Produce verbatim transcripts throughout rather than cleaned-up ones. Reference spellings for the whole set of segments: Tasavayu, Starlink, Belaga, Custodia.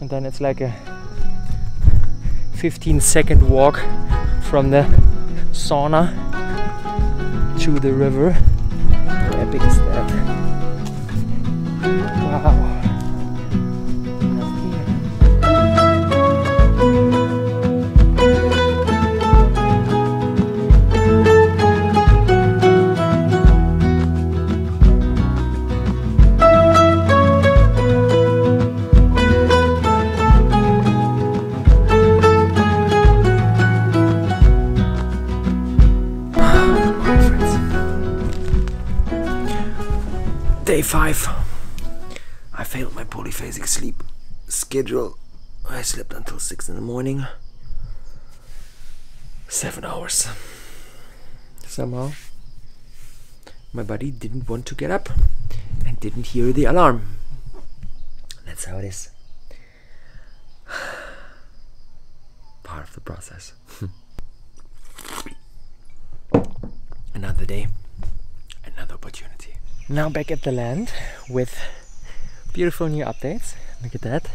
and then it's like a fifteen second walk from the sauna to the river. How epic is that? Wow. Day five. I failed my polyphasic sleep schedule. I slept until six in the morning. Seven hours. Somehow, my body didn't want to get up and didn't hear the alarm. That's how it is. Part of the process. Another day, another opportunity. Now back at the land with beautiful new updates. Look at that.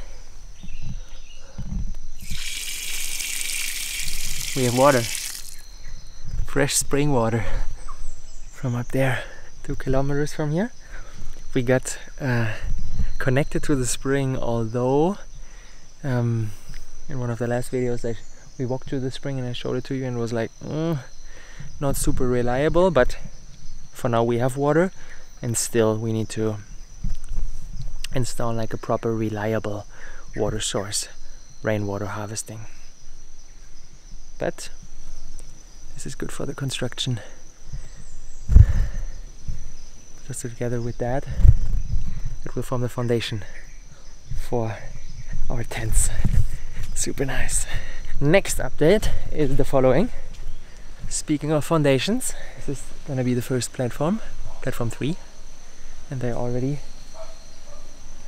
We have water. Fresh spring water from up there, two kilometers from here. We got uh, connected to the spring, although um, in one of the last videos I we walked to the spring and I showed it to you and it was like mm, not super reliable, but for now we have water. And still we need to install like a proper reliable water source, rainwater harvesting. But this is good for the construction. Just together with that, it will form the foundation for our tents. Super nice. Next update is the following. Speaking of foundations, this is gonna be the first platform, platform three. And they already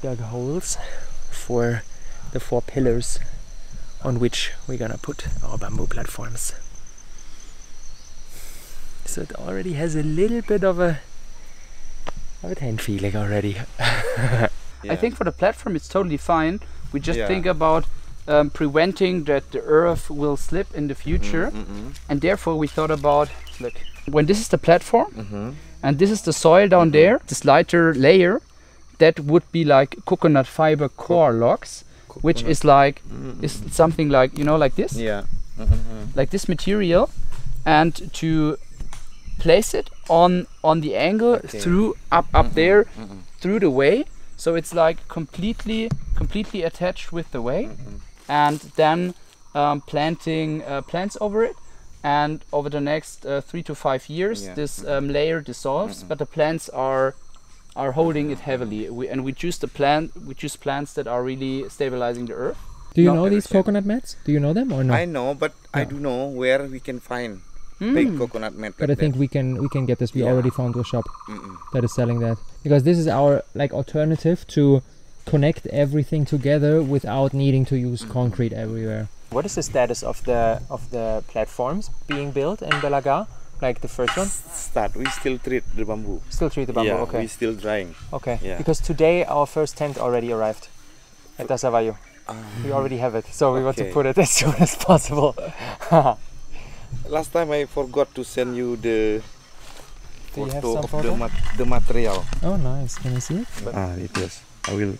dug holes for the four pillars on which we're gonna put our bamboo platforms. So it already has a little bit of a, of a tent feeling already. Yeah. I think for the platform it's totally fine. We just yeah. think about um, preventing that the earth will slip in the future. Mm-hmm, mm-hmm. And therefore we thought about, look, when this is the platform, mm-hmm. and this is the soil down there, this lighter layer, that would be like coconut fiber core logs, coconut. Which is like, mm-hmm. is something like, you know, like this? Yeah. Mm-hmm. Like this material, and to place it on on the angle okay. through, up, up mm-hmm. there, mm-hmm. through the way, so it's like completely, completely attached with the way, mm-hmm. and then um, planting uh, plants over it. And over the next uh, three to five years, yeah. this um, layer dissolves, mm-hmm. but the plants are are holding it heavily. We, and we choose the plant, we choose plants that are really stabilizing the earth. Do you Not know these coconut mats? Do you know them or no? I know, but yeah. I do know where we can find mm. big coconut mat. But like I think that. we can we can get this. We yeah. already found a shop Mm-mm. that is selling that, because this is our like alternative to connect everything together without needing to use mm. concrete everywhere. What is the status of the of the platforms being built in Belaga? Like the first one? Start. We still treat the bamboo. Still treat the bamboo. Yeah, okay. We still drying. Okay. Yeah. Because today our first tent already arrived at Tasavayu. Um, we already have it, so we okay. want to put it as soon as possible. Last time I forgot to send you the Do photo you have some of photo? The, mat the material. Oh, nice. Can I see it? But ah, it is. I will.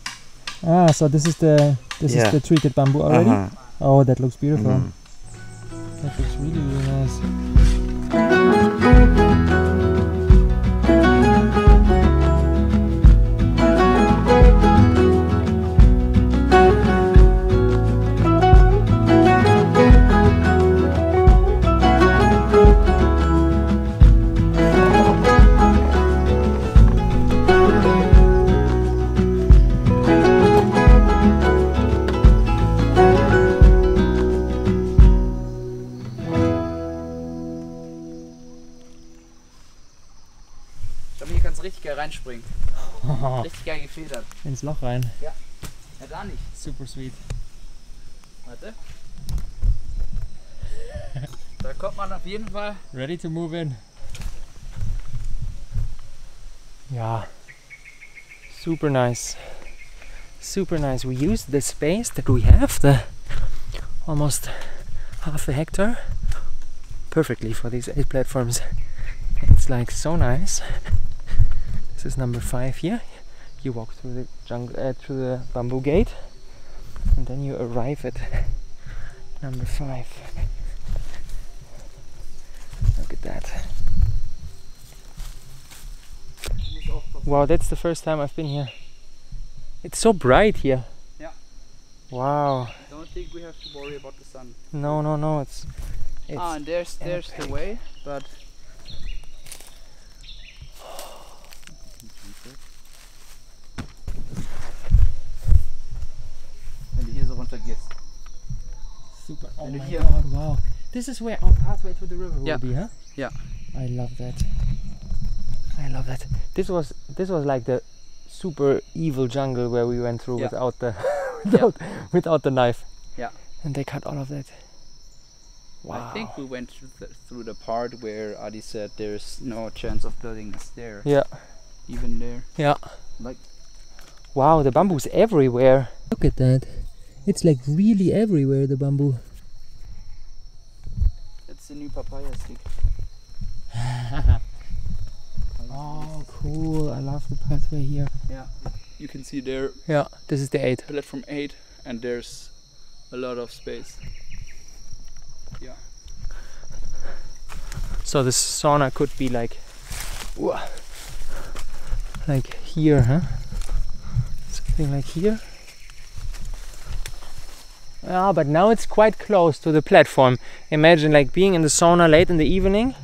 Ah, so this is the this yeah. is the treated bamboo already. Uh -huh. Oh, that looks beautiful. Mm. That looks really, really nice. Reinspringen. Oh. Richtig geil gefedert. Ins Loch rein. Ja. Ja, da nicht. Super sweet. Warte. Da kommt man auf jeden Fall. Ready to move in. Ja. Super nice. super nice. We used the space that we have, the almost half a hectare, perfectly for these eight platforms. It's like so nice. This is number five here. You walk through the jungle, uh, through the bamboo gate, and then you arrive at number five. Look at that. Wow, that's the first time I've been here. It's so bright here. Yeah. Wow. I don't think we have to worry about the sun. No, no, no. It's. it's ah, and there's there's epic. The way, but. Wenn du hier so runter gehst. Super. Oh my God! Wow. This is where our pathway to the river will yeah. be, huh? Yeah. I love that. I love that. This was this was like the super evil jungle where we went through yeah. without the without, yeah. without the knife. Yeah. And they cut all of that. Wow. I think we went through the, through the part where Adi said there's no chance of building a stair. Yeah. Even there. Yeah. Like. Wow, the bamboo's everywhere. Look at that. It's like really everywhere, the bamboo. It's a new papaya stick. Oh, cool! I love the pathway here. Yeah, you can see there. Yeah, this is the eight. Platform eight, and there's a lot of space. Yeah. So the sauna could be like, like here, huh? Something like here. Ah, but now it's quite close to the platform. Imagine like being in the sauna late in the evening.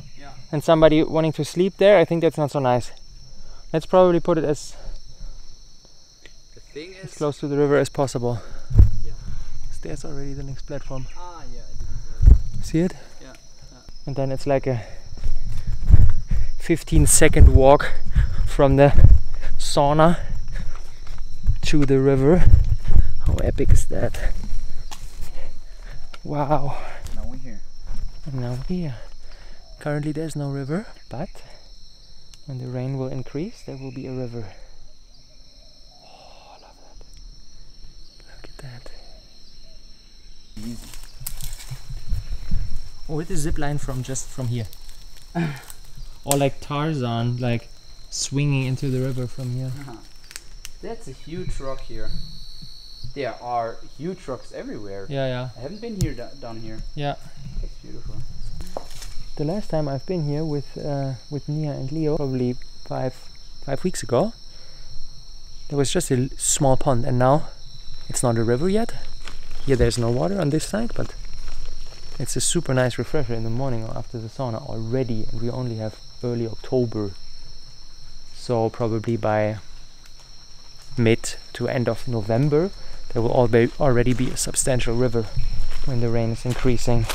And somebody wanting to sleep there, I think that's not so nice. Let's probably put it as, the thing is as close to the river as possible. Yeah. There's already the next platform. Ah, yeah, I didn't know. See it? Yeah. yeah. And then it's like a fifteen second walk from the sauna to the river. How epic is that? Wow. Now we're here. And now we're here. Currently there's no river, but when the rain will increase, there will be a river. Oh, I love that. Look at that. Easy. Oh, it is zipline from just from here. Or like Tarzan, like swinging into the river from here. Uh-huh. That's a huge rock here. There are huge rocks everywhere. Yeah, yeah. I haven't been here down here. Yeah. It's beautiful. The last time I've been here with uh, with Nia and Leo, probably five five weeks ago, there was just a small pond, and now it's not a river yet. Here there's no water on this side, but it's a super nice refresher in the morning or after the sauna already, and we only have early October. So probably by mid to end of November, there will already be a substantial river when the rain is increasing.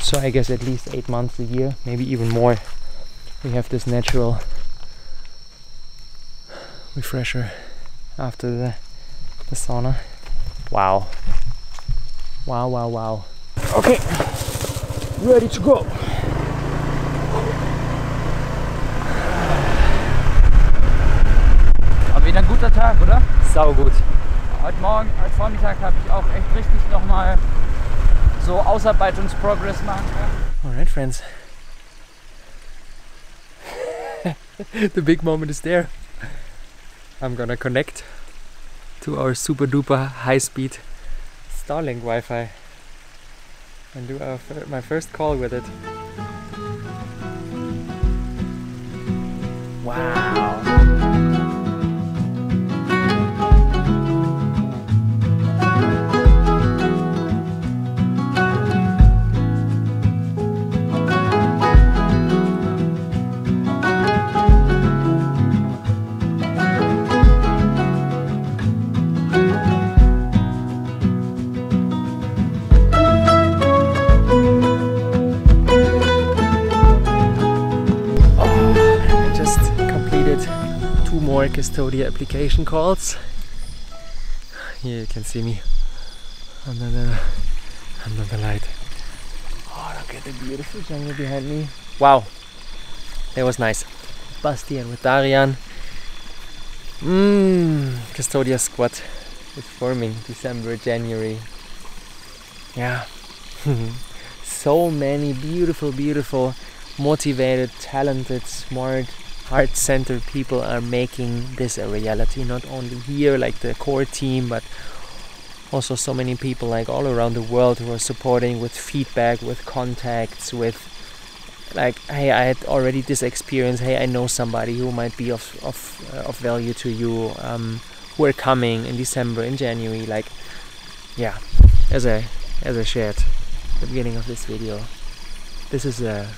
So I guess at least eight months a year, maybe even more, we have this natural refresher after the, the sauna. Wow. Wow, wow, wow. Okay, ready to go. Aber wieder ein guter Tag, oder? Sau gut. Heute Morgen, heute Vormittag habe ich auch echt richtig nochmal so Ausarbeitungsprogress machen kann. Alright, friends. The big moment is there. I'm gonna connect to our super duper high speed Starlink Wi-Fi and do our fir- my first call with it. Wow. More Custodia application calls. Here you can see me under the, under the light. Oh, look at the beautiful jungle behind me. Wow, that was nice. Bastian with Darian. Mmm, Custodia squad. was forming December, January. Yeah. So many beautiful, beautiful, motivated, talented, smart, heart-centered people are making this a reality. Not only here, like the core team, but also so many people like all around the world who are supporting with feedback, with contacts, with like, hey, I had already this experience, hey, I know somebody who might be of of, uh, of value to you, um, who are coming in December, in January, like, yeah, as I, as I shared at the beginning of this video, this is a,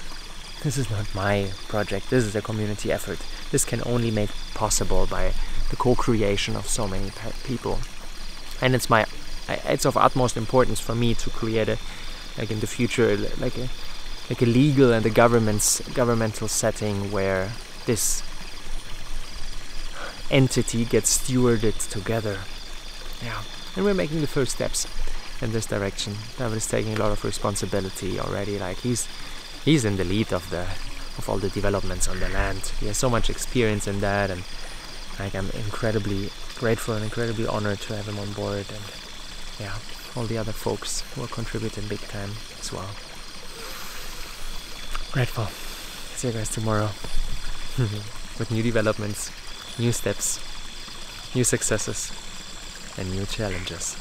this is not my project, this is a community effort. This can only make possible by the co-creation of so many people. And it's my, it's of utmost importance for me to create a, like in the future, like a, like a legal and a government's governmental setting where this entity gets stewarded together. Yeah, and we're making the first steps in this direction. David is taking a lot of responsibility already. Like he's he's in the lead of the of all the developments on the land. He has so much experience in that, and like I'm incredibly grateful and incredibly honored to have him on board. And yeah, all the other folks who are contributing big time as well. Grateful. See you guys tomorrow with new developments, new steps, new successes, and new challenges.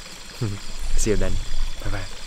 See you then. Bye bye.